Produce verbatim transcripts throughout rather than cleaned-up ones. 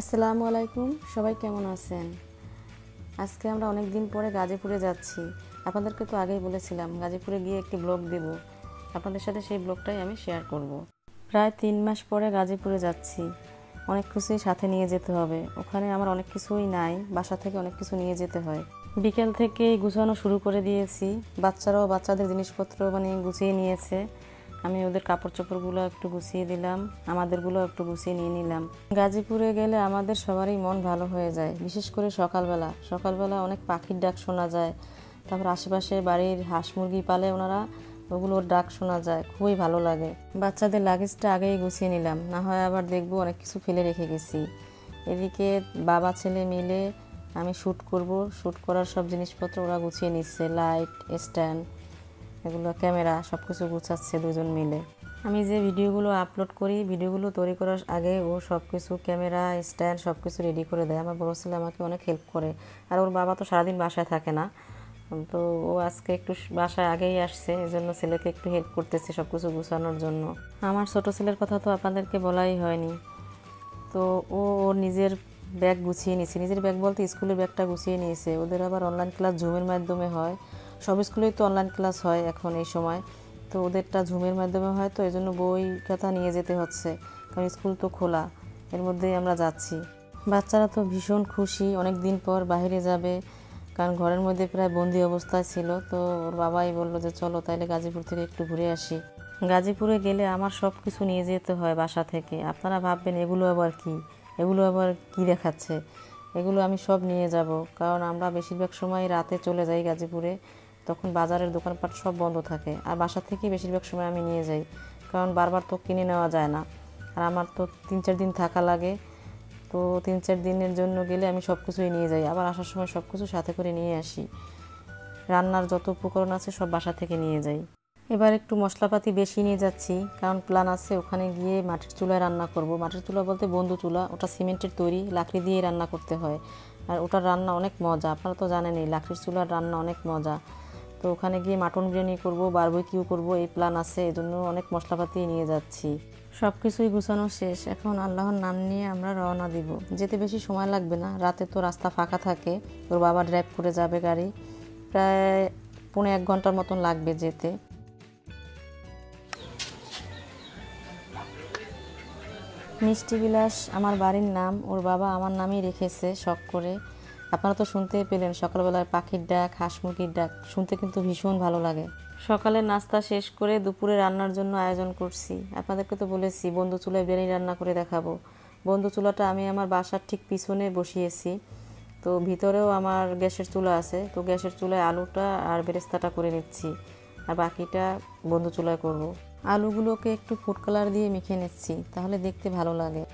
আসসালামু আলাইকুম সবাই কেমন আছেন আজকে আমরা অনেক দিন পরে গাজীপুরে যাচ্ছি আপনাদেরকে তো আগেই বলেছিলাম গাজীপুরে গিয়ে একটি ব্লগ দেব আপনাদের সাথে সেই ব্লগটাই আমি শেয়ার করব প্রায় তিন মাস পরে গাজীপুরে যাচ্ছি অনেক কিছুই সাথে নিয়ে যেতে হবে ওখানে আমার অনেক কিছুই নাই বাসা থেকে অনেক কিছু নিয়ে যেতে হয় বিকেল থেকে গুছানো শুরু করে দিয়েছি বাচ্চারাও বাচ্চাদের জিনিসপত্র মানে গুছিয়ে নিয়েছে আমি ওদের কাপড় চোপড়গুলো একটু গুছিয়ে দিলাম আমাদেরগুলো একটু গুছিয়ে নিয়ে নিলাম গাজীপুরে গেলে আমাদের সবারই মন ভালো হয়ে যায় বিশেষ করে সকালবেলা সকালবেলা অনেক পাখির ডাক শোনা যায় তারপর আশেপাশে বাড়ির হাঁস মুরগি পালে ওনারা ওগুলোর ডাক শোনা যায় খুবই ভালো লাগে বাচ্চাদের লাগেজটা আগেই গুছিয়ে নিলাম না হয় আবার দেখবো অনেক কিছু ফেলে রেখে গেছি এদিকে বাবা ছেলে মিলে আমি শ্যুট করব শ্যুট করার সব জিনিসপত্র ওরা গুছিয়ে নিচ্ছে লাইট স্ট্যান্ড এগুলো ক্যামেরা সব কিছু গুছাচ্ছে দুজন মিলে আমি যে ভিডিওগুলো আপলোড করি ভিডিওগুলো তৈরি করার আগে ও সব কিছু ক্যামেরা স্ট্যান্ড সব কিছু রেডি করে দেয় আমার বড় ছেলে আমাকে অনেক হেল্প করে আর ওর বাবা তো সারাদিন বাসায় থাকে না তো ও আজকে একটু বাসায় আগেই আসছে এজন্য ছেলেকে একটু হেল্প করতেছে সব কিছু গুছানোর জন্য আমার ছোট ছেলের কথা তো আপনাদেরকে বলাই হয়নি তো ও ওর নিজের ব্যাগ গুছিয়ে নিয়েছে নিজের ব্যাগ বলতে স্কুলের ব্যাগটা গুছিয়ে নিয়েছে ওদের আবার অনলাইন ক্লাস জুমের মাধ্যমে হয় সব স্কুলেই তো অনলাইন ক্লাস হয় এখন এই সময় তো ওদেরটা জুমের মাধ্যমে হয় তো এই জন্য বই খাতা নিয়ে যেতে হচ্ছে কারণ স্কুল তো খোলা এর মধ্যেই আমরা যাচ্ছি বাচ্চারা তো ভীষণ খুশি অনেক দিন পর বাইরে যাবে কারণ ঘরের মধ্যে প্রায় বন্দি অবস্থায় ছিল তো ওর বাবাই বলল যে চলো তাহলে গাজীপুর থেকে একটু ঘুরে আসি গাজীপুরে গেলে আমার সব কিছু নিয়ে যেতে হয় বাসা থেকে আপনারা ভাববেন এগুলো আবার কি এগুলো আবার কি দেখাচ্ছে এগুলো আমি সব নিয়ে যাব কারণ আমরা বেশিরভাগ সময় রাতে চলে যাই গাজীপুরে তখন বাজারের দোকানপাট সব বন্ধ থাকে আর বাসা থেকে বেশিরভাগ সময় আমি নিয়ে যাই কারণ বারবার তো কিনে নেওয়া যায় না আর আমার তো তিন চার দিন থাকা লাগে তো তিন চার দিনের জন্য গেলে আমি সব কিছুই নিয়ে যাই আবার আসার সময় সব কিছু সাথে করে নিয়ে আসি রান্নার যত উপকরণ আছে সব বাসা থেকে নিয়ে যাই এবার একটু মশলাপাতি বেশি নিয়ে যাচ্ছি কারণ প্ল্যান আছে ওখানে গিয়ে মাটির চুলায় রান্না করব মাটির চুলা বলতে বন্ধু চুলা ওটা সিমেন্টের তৈরি লাকড়ি দিয়ে রান্না করতে হয় আর ওটার রান্না অনেক মজা আপনারা তো জানেনই লাকড়ির চুলার রান্না অনেক মজা তো ওখানে গিয়ে মাটন বিরিয়ানি করব বারবিকিউ করব এই প্ল্যান আছে এজন্য অনেক মশলাপাতি নিয়ে যাচ্ছি সব কিছুই গুছানো শেষ এখন আল্লাহর নাম নিয়ে আমরা রওনা দিব যেতে বেশি সময় লাগবে না রাতে তো রাস্তা ফাঁকা থাকে ওর বাবা ড্রাইভ করে যাবে গাড়ি প্রায় পৌনে এক ঘন্টার মতন লাগবে যেতে মিষ্টি বিলাস আমার বাড়ির নাম ওর বাবা আমার নামই রেখেছে শখ করে আপনারা তো শুনতেই পেলেন সকালবেলার পাখির ডাক হাঁস মুরগির ডাক শুনতে কিন্তু ভীষণ ভালো লাগে সকালে নাস্তা শেষ করে দুপুরে রান্নার জন্য আয়োজন করছি আপনাদেরকে তো বলেছি বন্ধু চুলায় বিরিয়ানি রান্না করে দেখাবো বন্ধু চুলাটা আমি আমার বাসার ঠিক পিছনে বসিয়েছি তো ভিতরেও আমার গ্যাসের চুলা আছে তো গ্যাসের চুলায় আলুটা আর বেরেস্তাটা করে নিচ্ছি আর বাকিটা বন্ধু চুলায় করব। আলুগুলোকে একটু ফুড কালার দিয়ে মেখে নিচ্ছি তাহলে দেখতে ভালো লাগে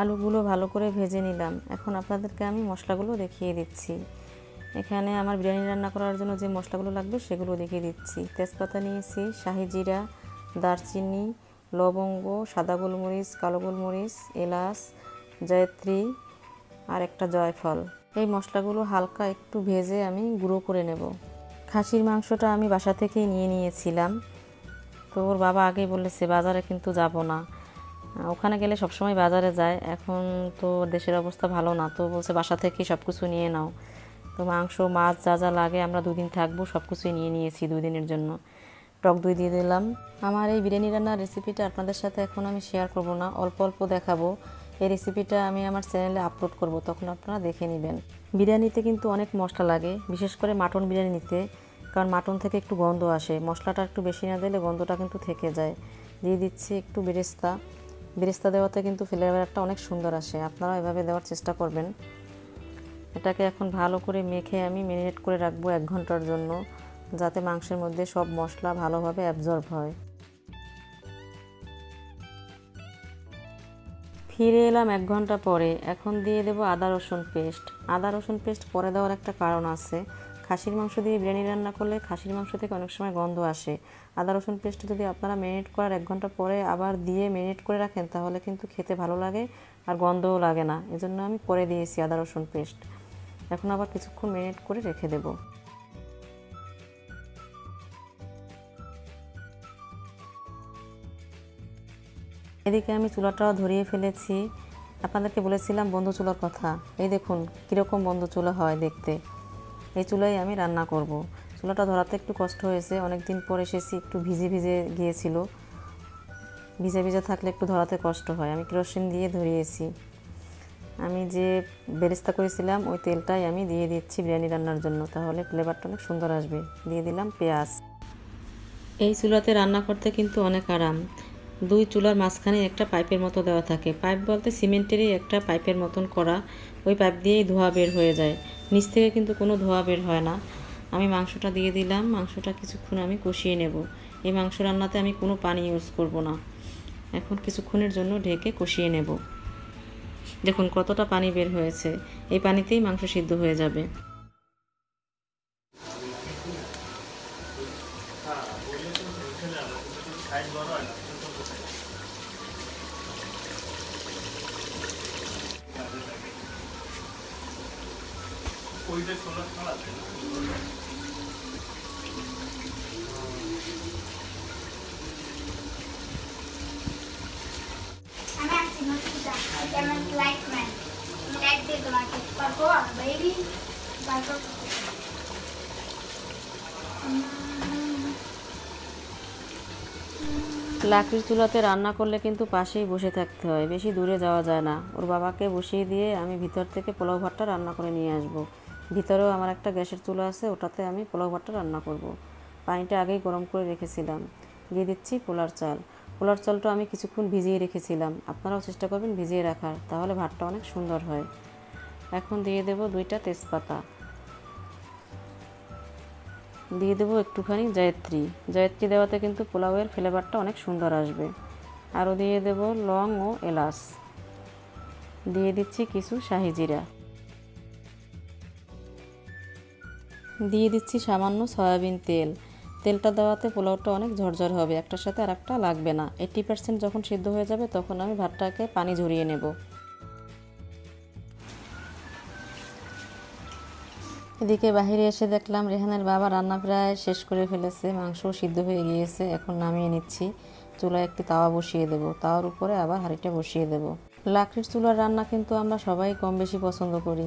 আলুগুলো ভালো করে ভেজে নিলাম এখন আপনাদেরকে আমি মশলাগুলো দেখিয়ে দিচ্ছি এখানে আমার বিরিয়ানি রান্না করার জন্য যে মশলাগুলো লাগবে সেগুলো দেখিয়ে দিচ্ছি তেজপাতা নিয়েছি শাহি জিরা দারচিনি লবঙ্গ সাদা গোলমরিচ কালো গোলমরিচ এলাচ জয়ত্রী আর একটা জয়ফল এই মশলাগুলো হালকা একটু ভেজে আমি গুঁড়ো করে নেব খাসির মাংসটা আমি বাসা থেকেই নিয়ে নিয়েছিলাম তো ওর বাবা আগেই বলেছে বাজারে কিন্তু যাব না ওখানে গেলে সবসময় বাজারে যায় এখন তো দেশের অবস্থা ভালো না তো বলছে বাসা থেকেই সব কিছু নিয়ে নাও তো মাংস মাছ যা যা লাগে আমরা দুদিন থাকবো সব কিছুই নিয়ে নিয়েছি দুই দিনের জন্য টক দই দিয়ে দিলাম আমার এই বিরিয়ানি রান্নার রেসিপিটা আপনাদের সাথে এখন আমি শেয়ার করব না অল্প অল্প দেখাবো এই রেসিপিটা আমি আমার চ্যানেলে আপলোড করব তখন আপনারা দেখে নেবেন বিরিয়ানিতে কিন্তু অনেক মশলা লাগে বিশেষ করে মাটন বিরিয়ানিতে কারণ মাটন থেকে একটু গন্ধ আসে মশলাটা একটু বেশি না দিলে গন্ধটা কিন্তু থেকে যায় দিয়ে দিচ্ছি একটু বেরেস্তা বেরেস্তা দেওয়াতে কিন্তু ফ্লেভারটা অনেক সুন্দর আসে আপনারাও এভাবে দেওয়ার চেষ্টা করবেন এটাকে এখন ভালো করে মেখে আমি ম্যারিনেট করে রাখবো এক ঘন্টার জন্য যাতে মাংসের মধ্যে সব মশলা ভালোভাবে অ্যাবজর্ব হয় ফিরে এলাম এক ঘন্টা পরে এখন দিয়ে দেবো আদা রসুন পেস্ট আদা রসুন পেস্ট পরে দেওয়ার একটা কারণ আছে খাসির মাংস দিয়ে বিরিয়ানি রান্না করলে খাসির মাংস থেকে অনেক সময় গন্ধ আসে আদা রসুন পেস্ট যদি আপনারা ম্যারিনেট করার এক ঘন্টা পরে আবার দিয়ে ম্যারিনেট করে রাখেন তাহলে কিন্তু খেতে ভালো লাগে আর গন্ধও লাগে না এজন্য আমি পরে দিয়েছি আদা রসুন পেস্ট এখন আবার কিছুক্ষণ মেরিনেট করে রেখে দেব। এদিকে আমি চুলাটা ধরিয়ে ফেলেছি। আপনাদেরকে বলেছিলাম বন্ধ চুলার কথা। এই দেখুন কীরকম বন্ধ চুলা হয় দেখতে। এই চুলাই আমি রান্না করব। চুলাটা ধরাতে একটু কষ্ট হয়েছে, অনেক দিন পর এসেছি, একটু ভিজে ভিজে গিয়েছিল। ভিজে ভিজে থাকলে একটু ধরাতে কষ্ট হয়। আমি কেরোসিন দিয়ে ধরিয়েছি। আমি যে বেরেস্তা করেছিলাম ওই তেলটাই আমি দিয়ে দিচ্ছি বিরিয়ানি রান্নার জন্য, তাহলে ফ্লেভারটা অনেক সুন্দর আসবে। দিয়ে দিলাম পেঁয়াজ। এই চুলাতে রান্না করতে কিন্তু অনেক আরাম। দুই চুলার মাঝখানে একটা পাইপের মতো দেওয়া থাকে। পাইপ বলতে সিমেন্টেরই একটা পাইপের মতন করা, ওই পাইপ দিয়েই ধোঁয়া বের হয়ে যায়, নিচ থেকে কিন্তু কোনো ধোঁয়া বের হয় না। আমি মাংসটা দিয়ে দিলাম। মাংসটা কিছুক্ষণ আমি কষিয়ে নেব। এই মাংস রান্নাতে আমি কোনো পানি ইউজ করব না। এখন কিছুক্ষণের জন্য ঢেকে কষিয়ে নেব। দেখুন কতটা পানি বের হয়েছে, এই পানিতেই মাংস সিদ্ধ হয়ে যাবে। লাকড়ির চুলাতে রান্না করলে কিন্তু পাশেই বসে থাকতে হয়, বেশি দূরে যাওয়া যায় না। ওর বাবাকে বসিয়ে দিয়ে আমি ভিতর থেকে পোলাও ভাতটা রান্না করে নিয়ে আসব। ভিতরেও আমার একটা গ্যাসের চুলা আছে, ওটাতে আমি পোলাও ভাতটা রান্না করব। পানিটা আগেই গরম করে রেখেছিলাম। দিয়ে দিচ্ছি পোলার চাল। পোলার চালটা আমি কিছুক্ষণ ভিজিয়ে রেখেছিলাম, আপনারাও চেষ্টা করবেন ভিজিয়ে রাখার, তাহলে ভাতটা অনেক সুন্দর হয়। এখন দিয়ে দেব দুইটা তেজপাতা, দিয়ে দেবো একটুখানি জায়ত্রী। জায়ত্রী দেওয়াতে কিন্তু পোলাওয়ের ফ্লেভারটা অনেক সুন্দর আসবে। আরও দিয়ে দেব লং ও এলাচ। দিয়ে দিচ্ছি কিছু শাহি জিরা। দিয়ে দিচ্ছি সামান্য সয়াবিন তেল। তেলটা দেওয়াতে পোলাওটা অনেক ঝরঝর হবে, একটার সাথে আর একটা লাগবে না। এইট্টি পার্সেন্ট যখন সিদ্ধ হয়ে যাবে তখন আমি ভাতটাকে পানি ঝরিয়ে নেব। এদিকে বাহিরে এসে দেখলাম রেহানের বাবা রান্না প্রায় শেষ করে ফেলেছে, মাংস সিদ্ধ হয়ে গিয়েছে। এখন নামিয়ে নিচ্ছি। চুলায় একটি তাওয়া বসিয়ে দেব, তাওয়ার উপরে আবার হাঁড়িটা বসিয়ে দেব। লাকড়ির চুলার রান্না কিন্তু আমরা সবাই কম বেশি পছন্দ করি,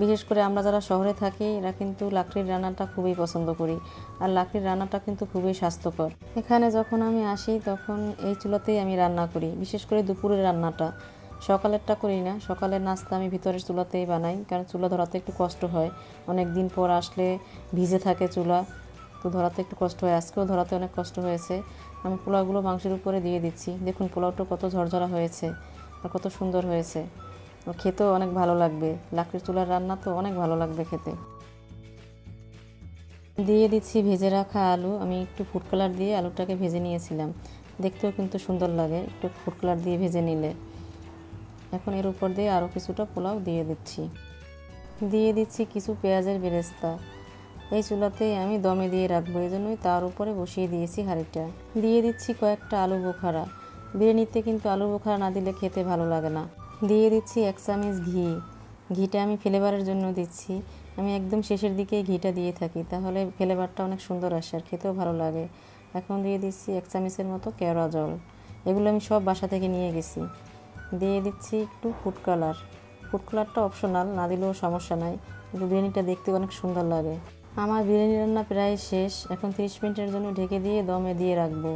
বিশেষ করে আমরা যারা শহরে থাকি এরা কিন্তু লাকড়ির রান্নাটা খুবই পছন্দ করি। আর লাকড়ির রান্নাটা কিন্তু খুবই স্বাস্থ্যকর। এখানে যখন আমি আসি তখন এই চুলাতেই আমি রান্না করি, বিশেষ করে দুপুরের রান্নাটা। সকালেরটা করি না, সকালের নাস্তা আমি ভিতরের চুলাতেই বানাই, কারণ চুলা ধরাতে একটু কষ্ট হয়। অনেক দিন পর আসলে ভিজে থাকে চুলা, তো ধরাতে একটু কষ্ট হয়। আজকেও ধরাতে অনেক কষ্ট হয়েছে। আমি পোলাওগুলো মাংসের উপরে দিয়ে দিচ্ছি। দেখুন পোলাওটা কত ঝরঝরা হয়েছে আর কত সুন্দর হয়েছে, খেতেও অনেক ভালো লাগবে। লাকড়ির চুলার রান্না তো অনেক ভালো লাগবে খেতে। দিয়ে দিচ্ছি ভেজে রাখা আলু। আমি একটু ফুড কালার দিয়ে আলুটাকে ভেজে নিয়েছিলাম, দেখতেও কিন্তু সুন্দর লাগে একটু ফুড কালার দিয়ে ভেজে নিলে। এখন এর উপর দিয়ে আরও কিছুটা পোলাও দিয়ে দিচ্ছি। দিয়ে দিচ্ছি কিছু পেঁয়াজের বেরেস্তা। এই চুলাতেই আমি দমে দিয়ে রাখবো, এই জন্যই তার উপরে বসিয়ে দিয়েছি হাঁড়িটা। দিয়ে দিচ্ছি কয়েকটা আলু বোখারা। বিরিয়ানিতে কিন্তু আলু বোখারা না দিলে খেতে ভালো লাগে না। দিয়ে দিচ্ছি এক চামচ ঘি। ঘিটা আমি ফ্লেভারের জন্য দিচ্ছি, আমি একদম শেষের দিকে ঘিটা দিয়ে থাকি, তাহলে ফ্লেভারটা অনেক সুন্দর আসে আর খেতেও ভালো লাগে। এখন দিয়ে দিচ্ছি এক চামচের মতো কেওড়া জল। এগুলো আমি সব বাসা থেকে নিয়ে গেছি। দিয়ে দিচ্ছি একটু ফুড কালার। ফুড কালারটা অপশনাল, না দিলেও সমস্যা নাই, কিন্তু বিরিয়ানিটা দেখতে অনেক সুন্দর লাগে। আমার বিরিয়ানি রান্না প্রায় শেষ। এখন তিরিশ মিনিটের জন্য ঢেকে দিয়ে দমে দিয়ে রাখবো,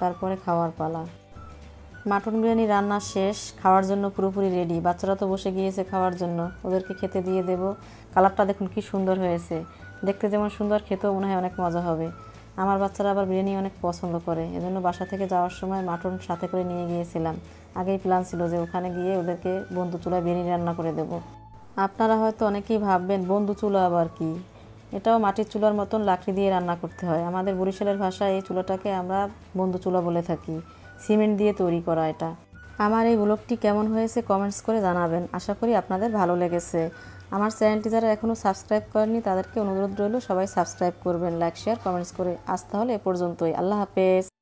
তারপরে খাওয়ার পালা। মাটন বিরিয়ানি রান্না শেষ, খাওয়ার জন্য পুরোপুরি রেডি। বাচ্চারা তো বসে গিয়েছে খাওয়ার জন্য, ওদেরকে খেতে দিয়ে দেব। কালারটা দেখুন কি সুন্দর হয়েছে, দেখতে যেমন সুন্দর খেতেও মনে হয় অনেক মজা হবে। আমার বাচ্চারা আবার বিরিয়ানি অনেক পছন্দ করে, এজন্য বাসা থেকে যাওয়ার সময় মাটন সাথে করে নিয়ে গিয়েছিলাম। আগেই প্ল্যান ছিল যে ওখানে গিয়ে ওদেরকে বন্ধু চুলায় বিরিয়ানি রান্না করে দেব। আপনারা হয়তো অনেকেই ভাববেন বন্ধু চুলা আবার কি, এটাও মাটির চুলার মতন লাকড়ি দিয়ে রান্না করতে হয়। আমাদের বরিশালের ভাষায় এই চুলাটাকে আমরা বন্ধু চুলা বলে থাকি, সিমেন্ট দিয়ে তৈরি করা এটা। আমার এই ব্লগটি কেমন হয়েছে কমেন্টস করে জানাবেন, আশা করি আপনাদের ভালো লেগেছে। আমার চ্যানেলটি যারা এখনও সাবস্ক্রাইব করেনি তাদেরকে অনুরোধ রইল সবাই সাবস্ক্রাইব করবেন, লাইক শেয়ার কমেন্টস করে। আজ তাহলে এ পর্যন্তই, আল্লাহ হাফেজ।